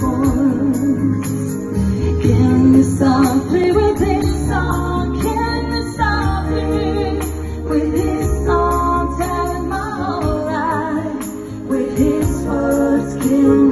force. Can you stop me with this song? Can you stop me with this song? Telling my whole life with his words. Can